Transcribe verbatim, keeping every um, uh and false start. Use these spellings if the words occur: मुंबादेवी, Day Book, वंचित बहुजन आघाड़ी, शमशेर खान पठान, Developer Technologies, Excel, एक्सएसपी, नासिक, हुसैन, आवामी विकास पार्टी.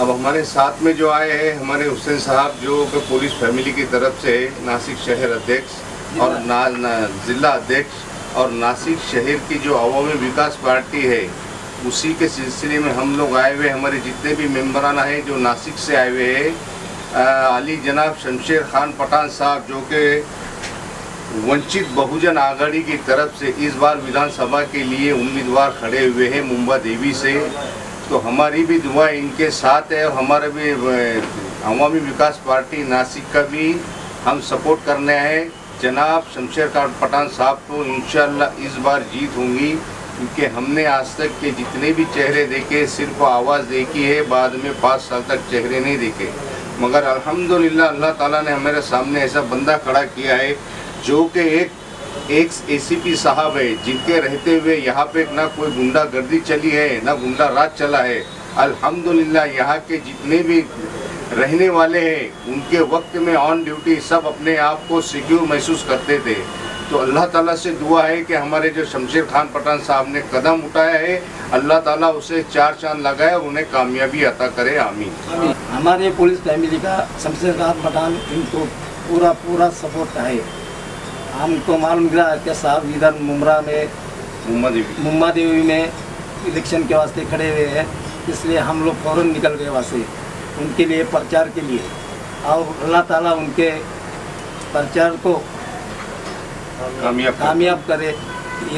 अब हमारे साथ में जो आए हैं हमारे हुसैन साहब जो पुलिस फैमिली की तरफ से नासिक शहर अध्यक्ष और ना, ना, जिला अध्यक्ष और नासिक शहर की जो आवामी विकास पार्टी है उसी के सिलसिले में हम लोग आए हुए। हमारे जितने भी मेम्बराना हैं जो नासिक से आए हुए हैं, अली जनाब शमशेर खान पठान साहब जो के वंचित बहुजन आघाड़ी की तरफ से इस बार विधानसभा के लिए उम्मीदवार खड़े हुए हैं मुंबादेवी से, तो हमारी भी दुआ इनके साथ है और हमारे भी आवामी विकास पार्टी नासिक का भी हम सपोर्ट करने हैं। जनाब शमशेर खान पठान साहब को इंशाल्लाह इस बार जीत होंगी, क्योंकि हमने आज तक के जितने भी चेहरे देखे सिर्फ आवाज़ देखी है, बाद में पाँच साल तक चेहरे नहीं देखे, मगर अल्हम्दुलिल्लाह अल्लाह ताला ने हमारे सामने ऐसा बंदा खड़ा किया है जो कि एक एक्सएसपी साहब है जिनके रहते हुए यहाँ पे ना कोई गुंडागर्दी चली है ना गुंडा राज चला है। अल्हम्दुलिल्लाह यहाँ के जितने भी रहने वाले हैं उनके वक्त में ऑन ड्यूटी सब अपने आप को सिक्योर महसूस करते थे। तो अल्लाह ताला से दुआ है कि हमारे जो शमशेर खान पठान साहब ने कदम उठाया है अल्लाह ताला उसे चार चांद लगाए और उन्हें कामयाबी अता करे, आमीन। हमारे पुलिस फैमिली का शमशेर खान पठान इनको पूरा पूरा सपोर्ट है। हमको मालूम गिरा कि साहब इधर मुमरा में मुंबादेवी मुंबादेवी में इलेक्शन के वास्ते खड़े हुए हैं, इसलिए हम लोग फ़ौरन निकल गए वहाँ से उनके लिए प्रचार के लिए, और अल्लाह ताला उनके प्रचार को कामयाब कामयाब करे।